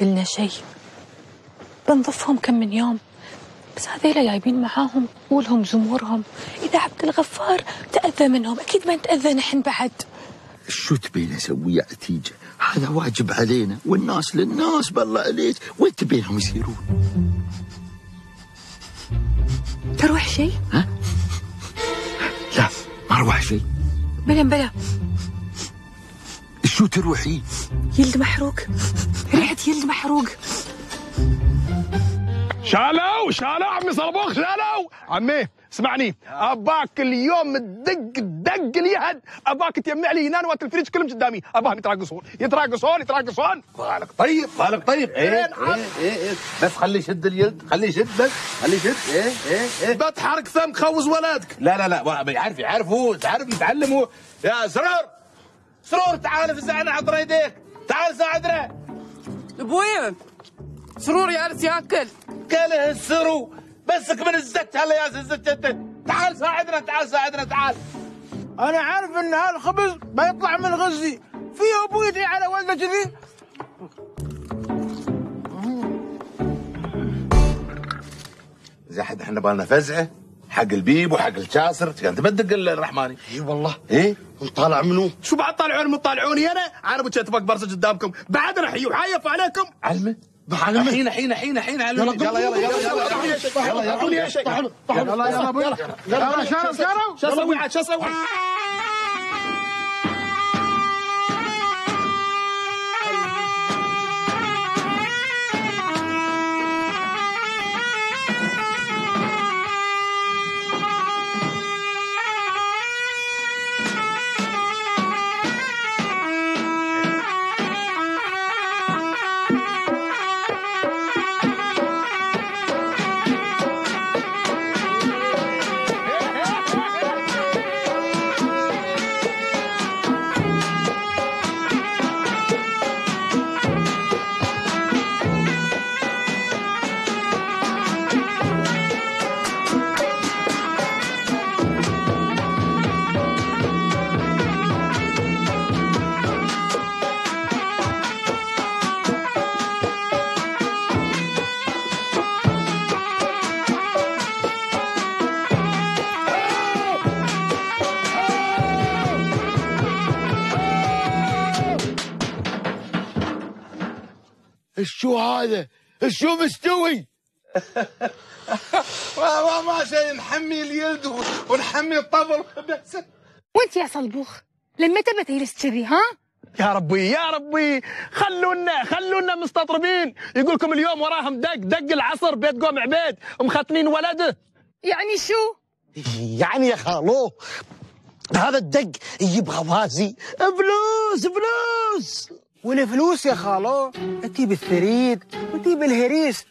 قلنا شيء بنضفهم كم من يوم بس هذيلا جايبين معاهم قولهم زمورهم. إذا عبد الغفار تأذى منهم أكيد ما نتأذى نحن بعد. شو تبين أسوي يا عتيجة؟ هذا واجب علينا والناس للناس. بالله عليك وين تبينهم يصيرون؟ تروح شيء؟ ها؟ لا ما أروح شيء. بلا شو تروحي؟ يلد محروق، ريحة يلد محروق. شالوا عمي صربوخ شالوا. عمي اسمعني، اباك اليوم تدق اليد، اباك تجمع لي هنا وقت الفريج كلهم قدامي، اباهم يتراقصون. طالق طيب. ايه بس خليه يشد اليد، خليه يشد. ايه بتحرك سم خوز ولدك. لا يعرف هو، تعرف يتعلم هو. يا سرور تعال فزعنا عطر يديك، تعال ساعدنا. ابوي سرور جالس ياكل. كله السرو بسك من الزت هلا يا زت. تعال ساعدنا. تعال انا عارف ان هالخبز بيطلع من غزي فيه ابوي يدعي على ولده كذي. زحد احنا بالنا فزعه حق البيب وحق الشاصر، كانت بدق الرحماني. اي والله. ايه ونطالع منو؟ شو بعد طالعوني انا بكتب برزج قدامكم، بعد انا حي وحيف عليكم. علمه حين يلا يا شيخ. يلا يا شو اسوي عاد؟ الشو هذا؟ الشو مستوي. ما شيء نحمي اليد ونحمي الطبل بس. وانت يا صلبوخ لما تبى تجلس كذي ها؟ يا ربي يا ربي خلونا مستطربين. يقول لكم اليوم وراهم دق العصر بيت قوم عبيد مختنين ولده. يعني شو؟ يعني يا خالو هذا الدق يبغى بازي فلوس والفلوس يا خالو تجيب الثريد وتجيب الهريس.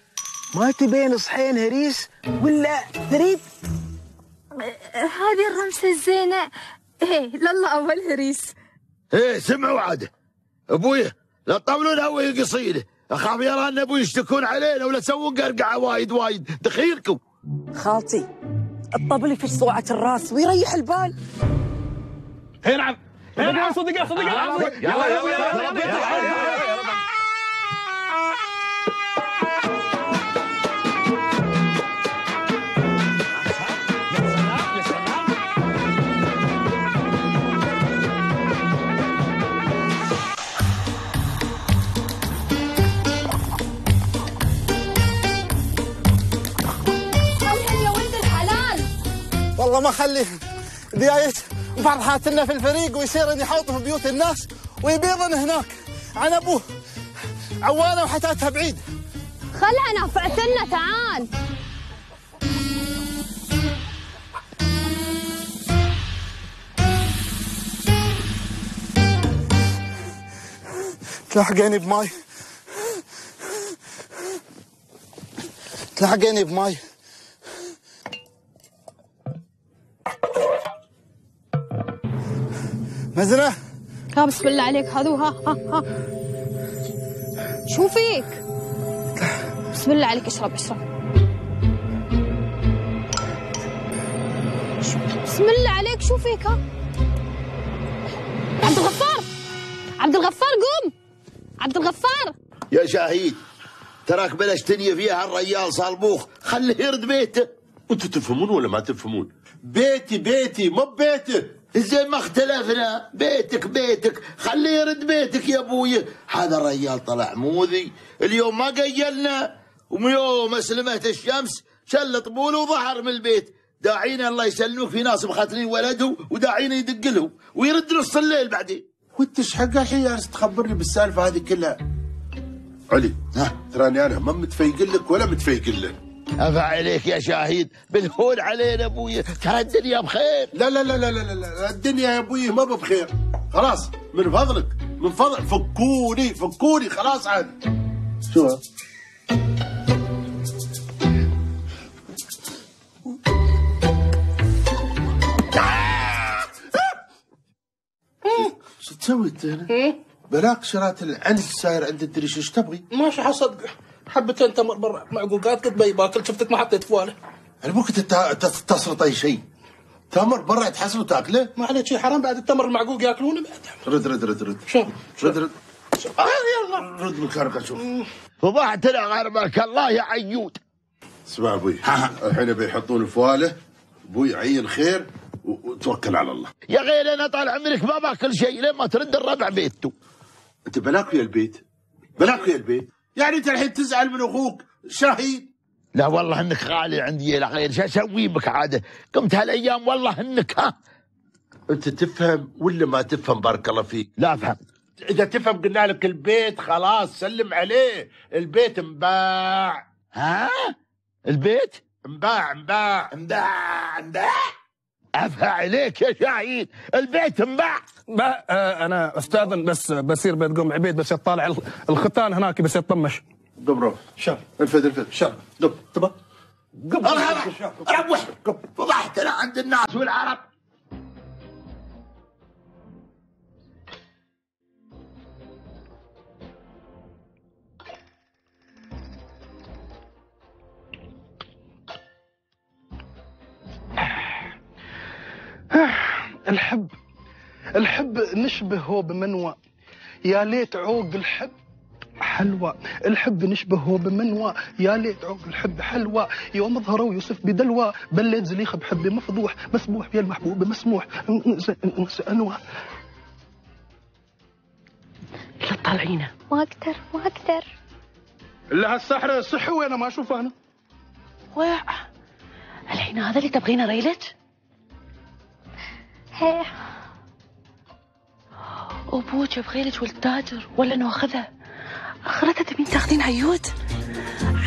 ما تبين صحين هريس ولا ثريد؟ هذه الرمسة الزينة ايه لله اول هريس. ايه سمعوا عاد ابويا لا تطولون هوي قصيده اخاف يرانا ابوي يشتكون علينا ولا تسوون قرقعه وايد دخيلكم. خالتي الطبل في صوعة الراس ويريح البال. اي نعم اي نعم صدق يلا يلا يلا. والله ما اخلي ديايت وفرحاتنا في الفريق ويصير يحوط في بيوت الناس ويبيضن هناك عن ابوه عوانه وحتاتها بعيد. خل انا فعتنا تعال. تلحقيني بماي. مزرعة كابس بالله عليك هذو ها شو فيك؟ بسم الله عليك اشرب بسم الله عليك شو فيك ها؟ عبد الغفار قوم عبد الغفار يا شاهيد تراك بلاش تنية فيها الريال صالبوخ خليه يرد بيته. انتوا تفهمون ولا ما تفهمون؟ بيتي مو بيته زين ما اختلفنا. بيتك خليه يرد بيتك يا ابوي. هذا الرجال طلع موذي اليوم ما قيلنا ومن يوم اسلمت الشمس شل طبوله وظهر من البيت. داعينا الله يسلمك في ناس مخاتلين ولده وداعينا يدق لهم ويرد نص الليل بعدين. وانت ايش حق الحين تخبرني بالسالفه هذه كلها؟ علي ها تراني انا ما متفيقل لك ولا متفيقل لك. أفا عليك يا شاهيد بالهون علينا ابوي ترى الدنيا بخير. لا الدنيا يا ابوي ما بخير خلاص من فضلك من فضل فكوني خلاص عاد. شو شو تسوي انت هنا؟ براك شرات العنز صاير عند الدريش ايش تبغي؟ ماشي حصدقه حبتين تمر برا معقوقات كنت باكل شفتك ما حطيت فواله. انا ممكن تستسرط اي شيء. تمر برا تحصل وتاكله؟ ما عليك شيء حرام بعد التمر المعقوق ياكلونه بعد. رد شوف رد يلا رد بالكركه شوف. فضحتنا غربك الله يا عيود. اسمع ابوي الحين بيحطون فواله ابوي عين خير وتوكل على الله. يا غير انا طال عمرك ما باكل شيء لين ما ترد الربع بيته. انت بلاك ويا البيت بلاك ويا البيت. يعني انت الحين تزعل من اخوك شاهين؟ لا والله انك غالي عندي يا غير شو اسوي بك عاده؟ قمت هالايام والله انك ها انت تفهم ولا ما تفهم بارك الله فيك؟ لا افهم. اذا تفهم قلنا لك البيت خلاص سلم عليه البيت مباع. ها؟ البيت؟ مباع افا عليك يا شاهين البيت مباع. انا استاذن بس بصير بيت قوم عبيد بس يطالع الختان هناك بس يطمش. دبرو شر الفد شر دب تبا قبل يا وحدك فضحتنا عند الناس والعرب. الحب نشبهه بمنوى يا ليت عوق الحب حلوى. الحب نشبهه بمنوى يا ليت عوق الحب حلوى. يوم ظهره يوسف بدلوى بليت زليخ بحبي مفضوح مسموح يا المحبوب مسموح انسى انوى. لا تطالعينه ما اقدر لا هالسحر صحي وانا ما اشوفه انا. ويع الحين هذا اللي تبغينه ريلت؟ هي ابوك بخيلك ولد تاجر ولا انه اخذها؟ اخرتها تبين تاخذين عيود؟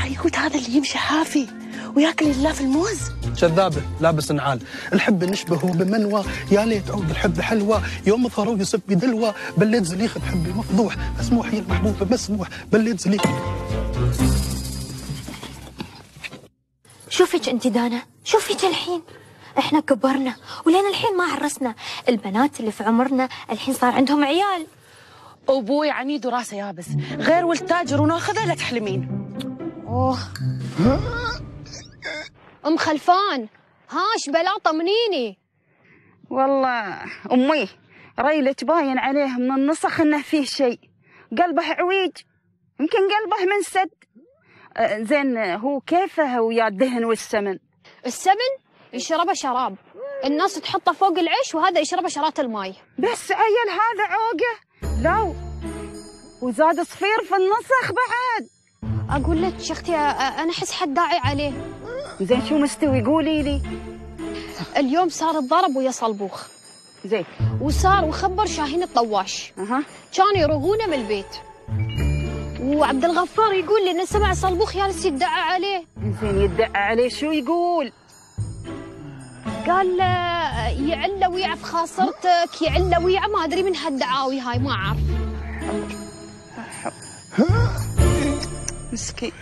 عيود هذا اللي يمشي حافي وياكل الله في الموز؟ كذابه لابس نعال، الحب نشبهه بمنوى، يا ليت عود الحب حلوى، يوم ظهره يصب بدلوى، بليت زليخ بحبي مفضوح، مسموح يا المحبوبه مسموح، بليت زليخ. شوفيك انت دانا، شوفيك الحين. احنا كبرنا ولين الحين ما عرسنا، البنات اللي في عمرنا الحين صار عندهم عيال. ابوي عنيد وراسه يابس، غير ولد تاجر وناخذه لا تحلمين. اوه ام خلفان، هاش بلا طمنيني. والله امي ريلة باين عليه من النسخ انه فيه شيء، قلبه عويج، يمكن قلبه منسد. زين هو كيفه ويا الدهن والسمن؟ السمن يشربه شراب، الناس تحطه فوق العيش وهذا يشربه شرات الماي. بس عيل هذا عوقه، لو وزاد صفير في النسخ بعد. اقول لك يا اختي انا احس حد داعي عليه. زين شو مستوي قولي لي؟ اليوم صار الضرب ويا صلبوخ. زين وصار وخبر شاهين الطواش. كانوا يروقونه من البيت. وعبد الغفار يقول لي انه سمع صلبوخ جالس يدعى عليه. زين يدعى عليه شو يقول؟ قال يعلى ويع في خاصرتك، يعلى ويع ما ادري من هالدعاوي هاي ما اعرف. مسكين.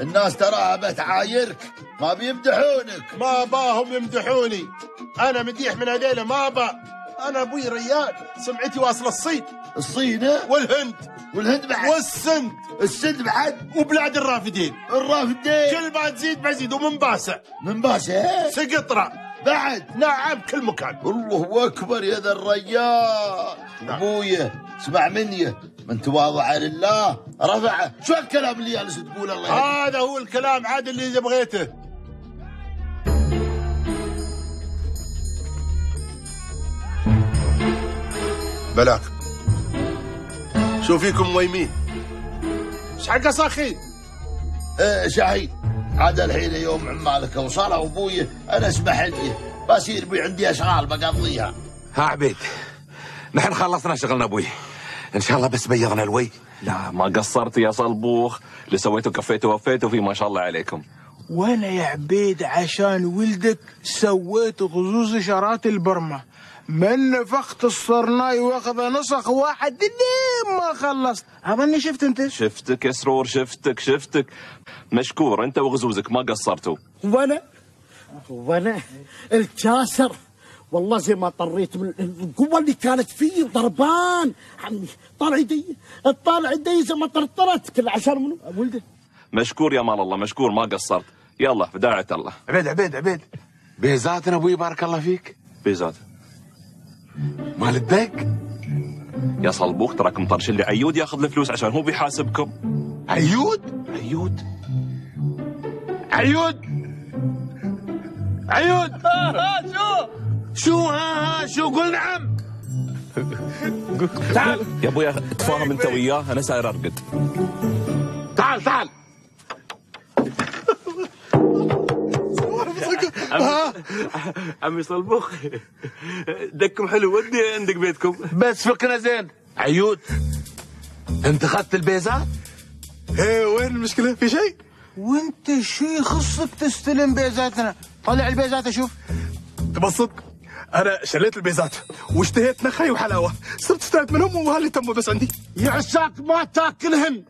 الناس تراها بتعايرك، ما بيمدحونك. ما باهم يمدحوني، أنا مديح من هذيلا ما با. أنا أبوي ريال، سمعتي واصلة الصين. الصين والهند بعد، والسند بعد، وبلاد الرافدين كل ما تزيد بزيد. ومنباسة سقطرة بعد، نعم كل مكان. الله اكبر يا ذا الرجال. ابويا اسمع مني، من تواضع لله رفعه. شو الكلام اللي جالس تقول؟ الله هذا هو الكلام عاد اللي اذا بغيته. بلاك شو فيكم ميمين؟ ايش حق صاخين؟ شاهين عاد الحين يوم عمالك وصاله ابوي. انا اسمح لي بصير بي عندي اشغال بقضيها. ها عبيد، نحن خلصنا شغلنا ابوي، ان شاء الله بس بيضنا الوي. لا ما قصرت يا صلبوخ، اللي سويته كفيته وفيته فيه ما شاء الله عليكم. وانا يا عبيد عشان ولدك سويت غزوز شرات البرمه، من نفخت الصرناي واخذ نسخ واحد لين ما خلصت. اظني شفت انت. شفتك يا سرور، شفتك مشكور، انت وغزوزك ما قصرتوا. وانا الكاسر والله زي ما طريت من القوه اللي كانت فيه، وضربان عمي طال عدي زي ما طرطرت كل عشان منو ولده. مشكور يا مال الله، مشكور ما قصرت. يلا بداعة الله. عبيد بيزاتنا ابوي، بارك الله فيك. بيزات مال الدق يا صلبوخ، تراك مطرش اللي عيود ياخذ الفلوس عشان هو بيحاسبكم. عيود ها شو ها شو قول نعم. تعال يا ابويا تفاهم انت وياه، انا ساير ارقد. تعال عمي صلبوخ دكم حلو، ودي عندك بيتكم بس فقنا زين. عيود انت اخذت البيزات؟ ايه وين المشكله؟ في شيء؟ وانت شو يخصك تستلم بيزاتنا؟ طلع البيزات اشوف. تبى الصدق انا شليت البيزات واشتهيت نخي وحلاوه، صرت اشتريت منهم وهاللي تموا بس عندي. يا عساك ما تاكلهم.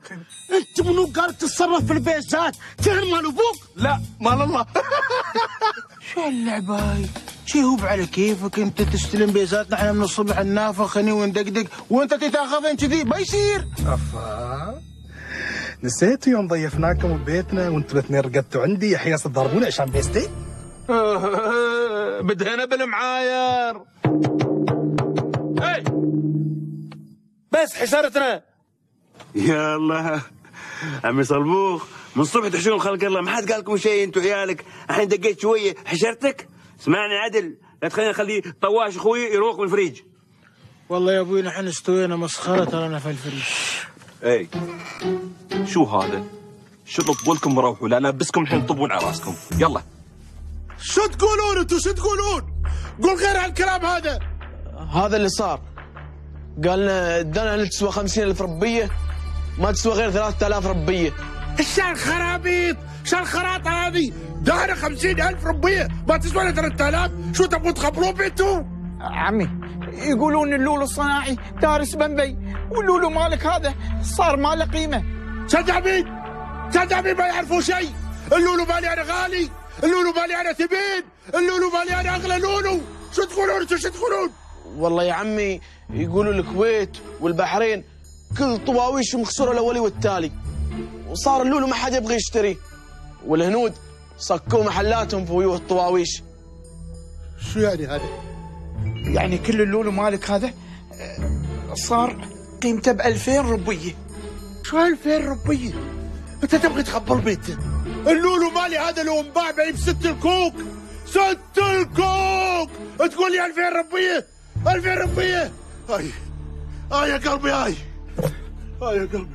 انت منو قال تتصرف في البيزات؟ تهن مال ابوك؟ لا مال الله. شو اللعبه هاي؟ شي هو على كيفك انت تستلم بيزاتنا، احنا من الصبح ننافخني وندقدق وانت تتاخذن كذي بيصير. افا نسيتوا يوم ضيفناكم ببيتنا وانتوا الاثنين رقدتوا عندي الحين تضربوني عشان بيستي؟ بدهنا بالمعاير. اي بس حشرتنا. يا الله عمي صلبوخ، من الصبح تحشرون خلق الله، ما حد قال لكم شيء انتم عيالك. الحين دقيت شويه حشرتك. اسمعني عدل، لا تخليني اخلي طواش اخوي يروق بالفريج. والله يا ابوي نحن استوينا مسخره ترانا في الفريج. اي شو هذا؟ شو طبوا لكم روحوا، لا لابسكم الحين طبون على راسكم. يلا شو تقولون انتو؟ شو تقولون؟ قول غير هالكلام هذا. هذا اللي صار، قالنا الدنانير اللي تسوى 50,000 ربية ما تسوى غير 3,000 ربية. ايش هالخرابيط؟ ايش هالخراطة هذه؟ دهنا 50,000 ربية ما تسوى لها 3,000، شو تبون تخبرون بيتو؟ عمي يقولون اللولو الصناعي دارس بمبي، واللولو مالك هذا صار ما له قيمة. شجع بيد ما يعرفوا شيء. اللولو مالي انا غالي، اللولو مالي انا ثمين، اللولو مالي انا اغلى لولو. شو تقولون انتم؟ شو تقولون؟ والله يا عمي يقولوا الكويت والبحرين كل طواويشهم خسروا الاولي والتالي، وصار اللولو ما حد يبغى يشتري، والهنود صكوا محلاتهم في ويوه الطواويش. شو يعني هذا؟ يعني كل اللولو مالك هذا صار قيمته ب 2000 ربية. شو 2000 ربية؟ انت تبغي تخبر بيتك؟ اللولو مالي هذا لو انباع بعيه بست الكوك تقول لي 2000 ربية. هاي يا قلبي، هاي يا قلبي،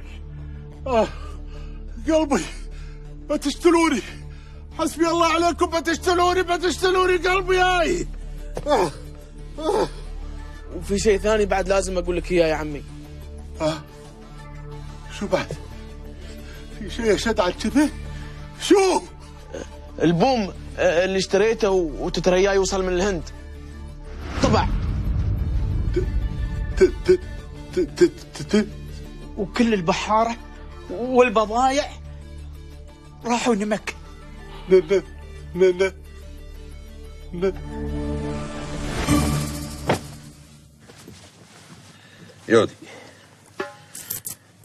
قلبي بتشتلوني. حسبي الله عليكم، بتشتلوني قلبي. هاي وفي شيء ثاني بعد لازم اقول لك اياه يا عمي. شو بعد؟ في شيء شد على كذا؟ شو؟ البوم اللي اشتريته وتترياه يوصل من الهند طبع، وكل البحارة والبضايع راحوا نمك. يودي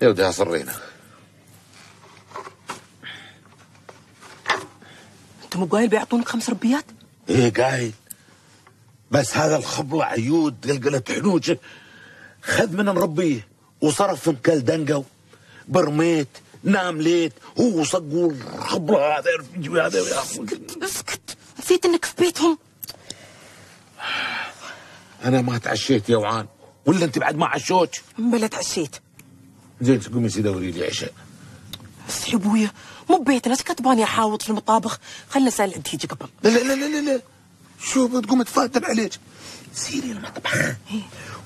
يودي هصرينا. انت مو قايل بيعطونك 5 ربيات؟ ايه قايل، بس هذا الخبلة عيود قلقلت حنوجه، خذ من مربيه وصرف في مكل دنقو، برميت نام ليت هو صقوا الخبلة هذا يرفجوا هذا. اسكت اسكت، نسيت انك في بيتهم. انا ما تعشيت يا وعان، ولا انت بعد ما عشوت؟ بلا تعشيت. زين قومي سيدي دوري لي عشاء. بس يا ابويا مو ببيتنا، ايش كتباني احاوط في المطابخ؟ خلنا سال عندي تيجي قبل. لا لا لا لا، شو بتقوم تفاتر عليك؟ سيري المطبخ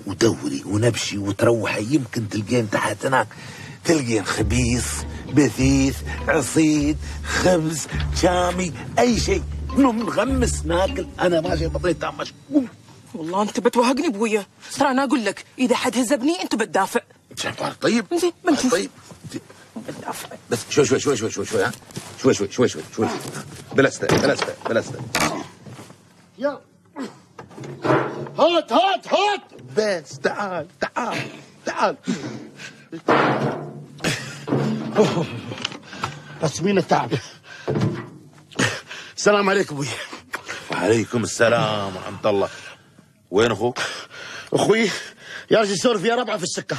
ودوري ونبشي وتروحي، يمكن تلقين تحت هناك تلقين خبيث، بثيث، عصيد، خبز، شامي، اي شيء، نغمس ناكل. انا ماشي بطني تامش. والله انت بتوهقني ابويا، ترى انا اقول لك اذا حد هزبني انت بتدافع. طيب طيب بتدافع، بس شوي شوي شوي شوي شوي شوي، ها شوي شوي شوي شوي شوي، بلاستة يلا. هات هات هات بس، تعال تعال تعال. بس مين التعب؟ السلام عليكم ابوي. وعليكم السلام ورحمة الله. وين اخوك؟ اخوي ياجي يسولف فيها ربعه في السكه،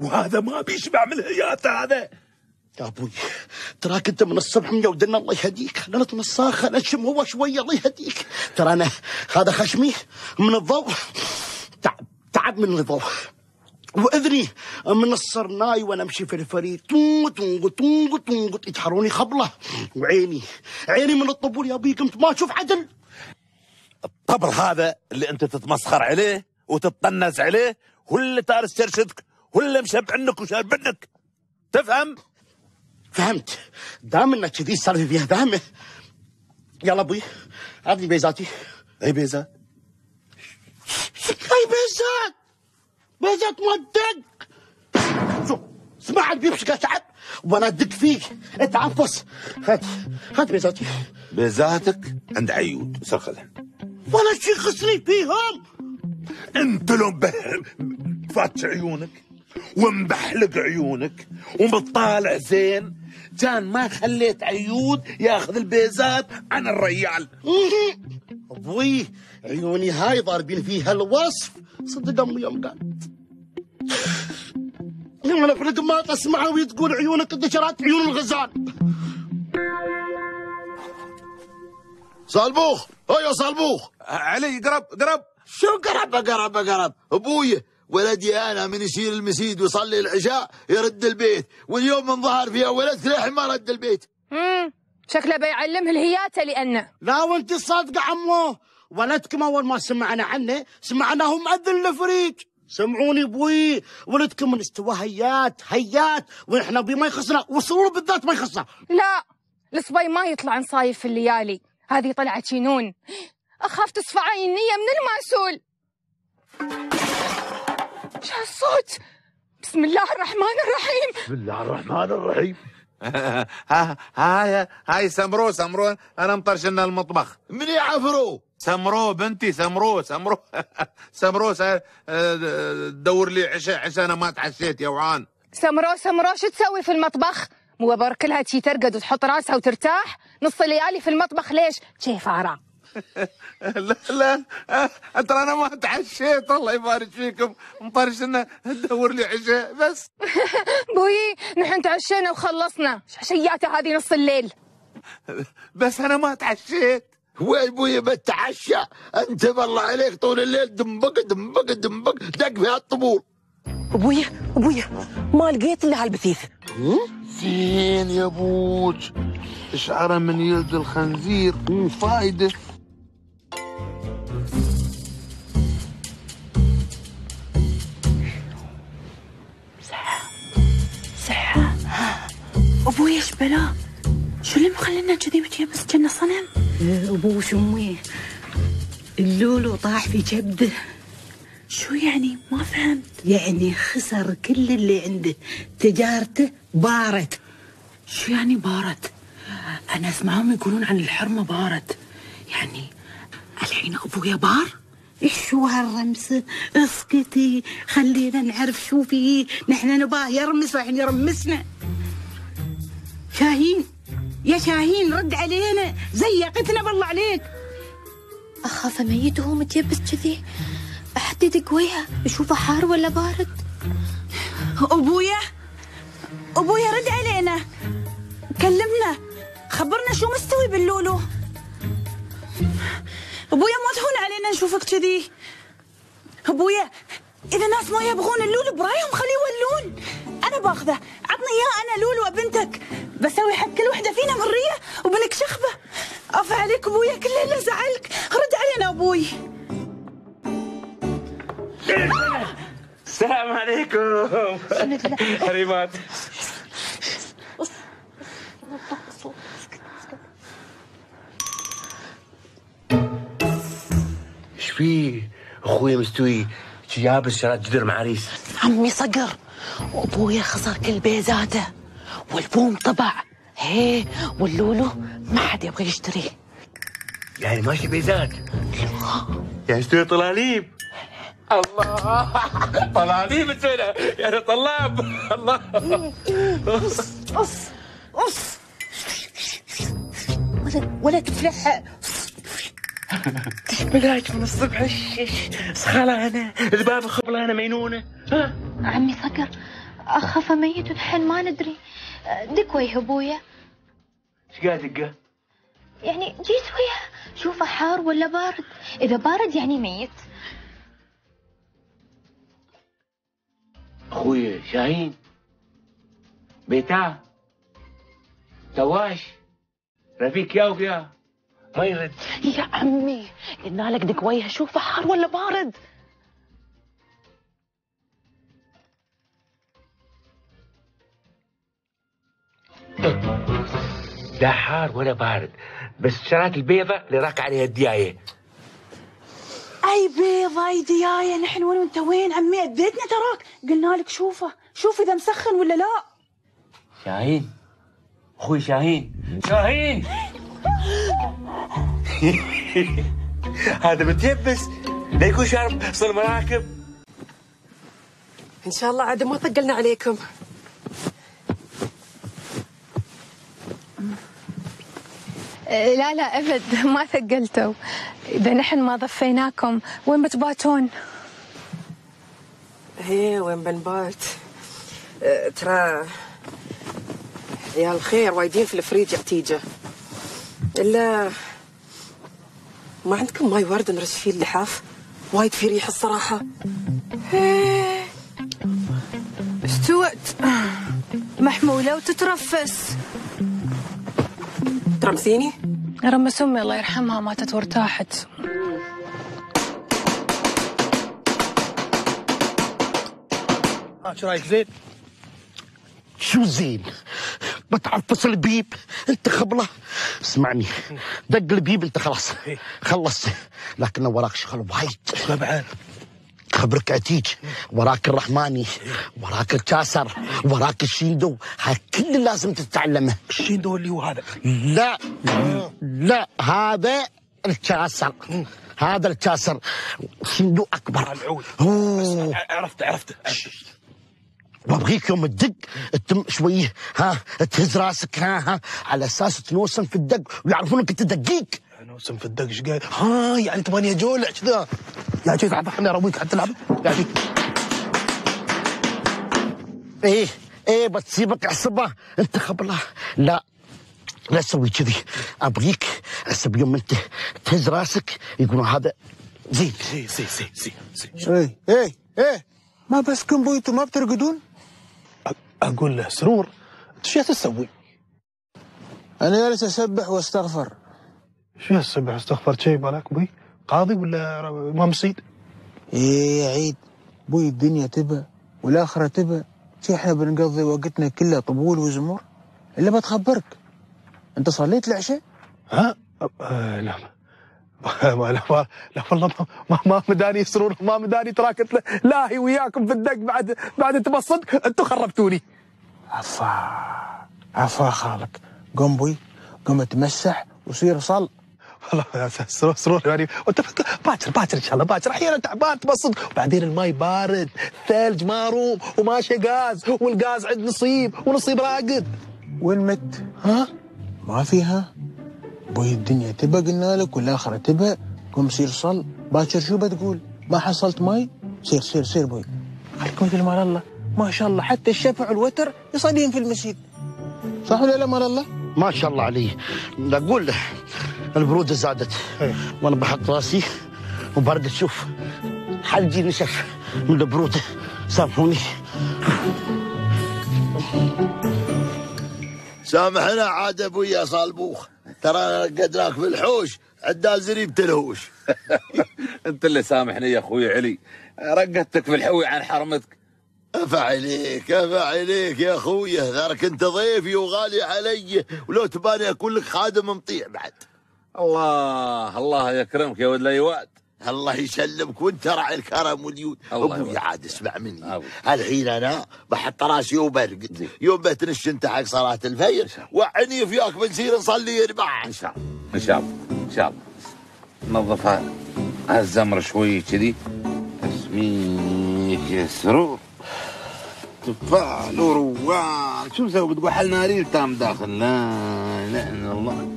وهذا ما بيشبع من هياته هذا. يا ابوي تراك انت من الصبح مجودنا، الله يهديك، خلنا الصاخ خلنا نشم هو شويه الله يهديك. ترى انا هذا خشمي من الضوء، تعب من الضوء، واذني من الصرناي وانا امشي في الفريق تنقط تنقط تنقط يتحروني خبله، وعيني من الطبول يا ابوي قمت ما اشوف عدل. الطبل هذا اللي انت تتمسخر عليه وتتطنز عليه هو اللي تارس ترشدك، هو اللي مشبع عنك وشارب عنك، تفهم؟ فهمت، دام انك كذي صار فيها فهمه. يلا ابوي عطني بيزاتي. اي بيزات؟ اي بيزات؟ بيزات ما تدق. شوف سمعت بيبشك اتعب وانا ادق فيك، اتعفص. هات بيزاتي. بيزاتك عند عيود، بس خلها ولا شي خسري فيهم. انت لو فاتش عيونك ومبحلق عيونك ومطالع زين كان ما خليت عيود ياخذ البيزات عن الريال. ابوي عيوني هاي ضاربين فيها الوصف، صدق امي يوم قالت انا في القماط اسمعها وهي تقول عيونك دشرات عيون الغزال. صالبوخ، هيا صالبوخ علي، قرب قرب. شو قرب قرب قرب؟ ابوي ولدي انا من يشيل المسيد ويصلي العشاء يرد البيت، واليوم من ظهر فيها ولد للحين ما رد البيت. شكله بيعلمها الهياته لانه. لا وانت صادقه عمو، ولدكم اول ما سمعنا عنه سمعناه مؤذن للفريق. سمعوني ابوي ولدكم من استوى هيات هيات، ونحن بي ما يخصنا، والسرور بالذات ما يخصنا. لا الصبي ما يطلع نصايف في الليالي، هذه طلعت شنون. اخاف تصفى عيني من الماسول. ايش هالصوت؟ بسم الله الرحمن الرحيم. بسم الله الرحمن الرحيم. هاي سمرو، سمرو انا مطرشنا المطبخ. من يعفرو؟ سمرو بنتي، سمرو سمرو سمرو دور لي عشاء، عشاء انا ما تعشيت يا وعان. سمرو سمرو شو تسوي في المطبخ؟ مو برك لها تي ترقد وتحط راسها وترتاح نص الليالي في المطبخ ليش؟ شي فارة. لا لا ترى انا ما تعشيت الله يبارك فيكم، مطرش لنا تدور لي عشاء بس. بوي نحن تعشينا وخلصنا، عشياته هذه نص الليل. بس انا ما تعشيت. وين بوي بتعشى انت؟ بالله عليك طول الليل دمبق دمبق دمبق دق في هالطبول. ابويا ابويا ما لقيت الا هالبثيث. زين يا بوج، شعره من يلد الخنزير فايده. صحة صحة. ابويا ايش بلا؟ شو اللي مخلينا كذي متيبس كنا صنم؟ ابوش امي اللولو طاح في كبده. شو يعني؟ ما فهمت. يعني خسر كل اللي عنده، تجارته بارت. شو يعني بارت؟ أنا أسمعهم يقولون عن الحرمة بارت، يعني الحين أبويا بار؟ إيش شو هالرمس؟ اسكتي خلينا نعرف شو فيه، نحن نباه يرمس وحين يرمسنا. شاهين يا شاهين رد علينا، زيقتنا بالله عليك. أخاف ميت وهو متيبس كذي، أحدد قويها أشوفه حار ولا بارد. أبويا أبويا رد علينا، كلمنا، خبرنا شو مستوي باللولو. أبويا ما تهون علينا نشوفك كذي. أبويا إذا ناس ما يبغون اللولو برايهم خليه يولون، أنا باخذه، عطني إياه أنا لولو بنتك، بسوي حق كل وحدة فينا مرية وبنكشخبه. أف عليك أبويا كل اللي زعلك، رد علينا أبوي. السلام عليكم حريمات. ايش فيه؟ اخويا مستوي يابس شرات جدر معاريس. عمي صقر وابويا خسر كل بيزاته والبوم طبع، هي واللولو ما حد يبغى يشتريه. يعني ماشي بيزات؟ لا يعني اشتري طلاليب. الله طلاليب تسوينا يعني طلاب. الله قص قص قص ولا تفلحها. تشبلات من الصبح سخلانه ذبابه خبلانه مينونه. ها عمي صقر اخاف ميت الحين ما ندري. دق وجه ابويا. ايش قاعد دقه؟ يعني جيت وياه شوفه حار ولا بارد، اذا بارد يعني ميت. اخويا شاهين بيتاه طواش رفيق ياوف يا ما يرد. يا عمي قلنا لك دق وجهه شوفه حار ولا بارد. لا حار ولا بارد، بس شرات البيضه اللي راك عليها الديايه. اي بيضه اي ديايه؟ نحن وين وانت وين عمي؟ اذيتنا تراك، قلنا لك شوفه، شوف اذا مسخن ولا لا. شاهين اخوي شاهين شاهين هذا متيبس لا يكون شارب صل مراكب. ان شاء الله عاد ما ثقلنا عليكم. لا لا ابد ما ثقلتوا، اذا نحن ما ضفيناكم وين بتباتون؟ ايه وين بنبات؟ ترى يا الخير وايدين في الفريج عتيجه، الا ما عندكم ماي ورد نرش فيه اللحاف؟ وايد في ريح الصراحه. استوت محموله وتترفس. ترمسيني؟ رمس امي الله يرحمها ماتت وارتاحت. شو رايك زين؟ شو زين؟ بتعفس البيب انت خبله. اسمعني دق البيب انت خلاص خلصت، لكن وراك شغل وايد. بعد خبرك عتيج، وراك الرحماني، وراك الكاسر، وراك الشيندو، هاي كل لازم تتعلمه. الشيندو اللي هو هذا؟ لا لا هذا الكاسر، هذا الكاسر. الشيندو اكبر العود. عرفت عرفت. وابغيك يوم الدق تتم شويه ها تهز راسك ها على اساس تنوسم في الدق ويعرفون انك انت دقيق. نوسم في الدق ايش قايل؟ ها يعني 8 جولع كذا. يا شيخ احنا ارويك حتى تلعب يا شيخ. ايه ايه بتسيبك احسبه انت خبله. لا لا تسوي كذي، ابغيك احسب يوم انت تهز راسك يقولون هذا زين. زين زين زين زين. ايه ايه ايه ما بس كم بويتوا ما بترقدون؟ اقول له سرور شو تسوي؟ انا جالس اسبح واستغفر. شو السبح استغفر شي بالك بوي؟ قاضي ولا امام سيد؟ ايه يا عيد بوي الدنيا تبى والاخره تبى، شي احنا بنقضي وقتنا كله طبول وزمور. الا ما تخبرك انت صليت العشاء؟ ها؟ لا لا والله ما مداني سرور، ما مداني تراكت لاهي وياكم في الدق بعد تبصد انتم خربتوني. عفا عفا خالك. قم بوي قم تمسح وصير صل. والله سرور يعني وانت باكر باكر ان شاء الله باكر. احيانا تعبان تبسط وبعدين الماي بارد، الثلج ماروم وماشي غاز، والغاز عند نصيب ونصيب راقد. وين مت؟ ها؟ ما فيها؟ بوي الدنيا تبى قلنا لك والاخره تبى. قم صير صل باكر. شو بتقول؟ ما حصلت ماي؟ سير سير سير بوي. خليك مثل مال الله، ما شاء الله حتى الشفع والوتر يصلين في المسجد. صح ولا لا مال الله؟ ما شاء الله عليه. اقول البروده زادت وانا بحط راسي وبرد. شوف حلجي نشف من البروده، سامحوني. سامحنا عاد ابويا صالبوخ، ترى قدراك في الحوش عدال زريب تلهوش. انت اللي سامحني يا اخوي علي، رقدتك في الحوي عن حرمتك. أفا عليك أفا عليك يا أخوي، ذاك أنت ضيفي وغالي علي، ولو تباني أكون لك خادم مطيع بعد. الله الله يكرمك يا ولد ليواد. الله يسلمك وأنت راعي الكرم واليود. أبوي عاد اسمع مني، الحين أنا بحط راسي وبرقد، يوم بتنش أنت حق صلاة الفجر وعني فياك بنصير نصلي معه. إن شاء الله إن شاء الله إن شاء الله. نظفها هالزمر شوي كذي. اسميك يا سرور تفاعل وروان. شو مسوي بتقول حل ناري تام داخل؟ لا اله الا الله.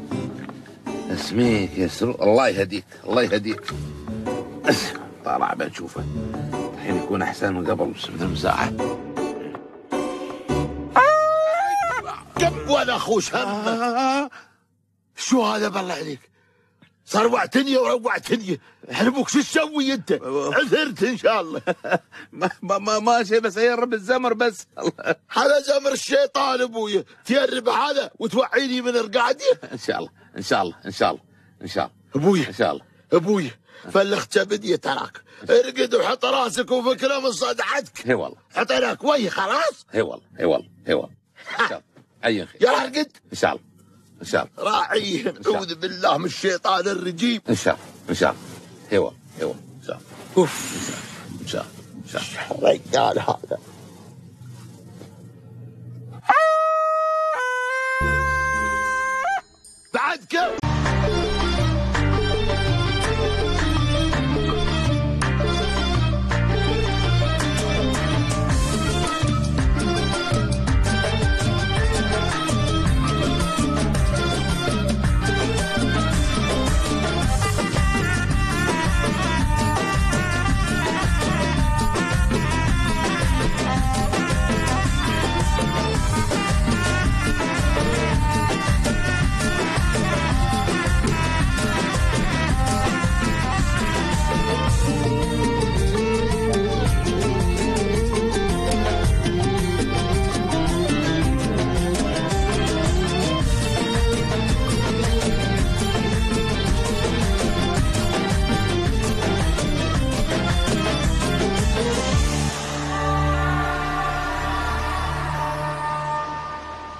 اسميك يا سرور. الله يهديك الله يهديك. طالع بنشوفه الحين يكون احسن من قبل بنص ساعه. كم وانا اخوش هم. شو هذا بالله عليك؟ صروعتني وروعتني. حلبوك شو تسوي انت؟ عثرت ان شاء الله. ما ماشي بس ايرب الزمر بس. هذا زمر الشيطان ابويا، تيرب هذا وتوعيني من رقعتي. ان شاء الله ان شاء الله ان شاء الله ان شاء الله ابويا ان شاء الله ابويا. فلخت بدي تراك ارقد وحط راسك وفكره من صدعتك. اي والله حطيناك وي خلاص. اي والله اي والله اي والله. ان شاء الله خير. يلا ارقد ان شاء الله ان شاء الله. راعيه اعوذ بالله من الشيطان الرجيم. ان شاء الله ان شاء الله. هوا هوا ان شاء الله. اوف ان شاء الله ان شاء الله. رجال هذا بعد كم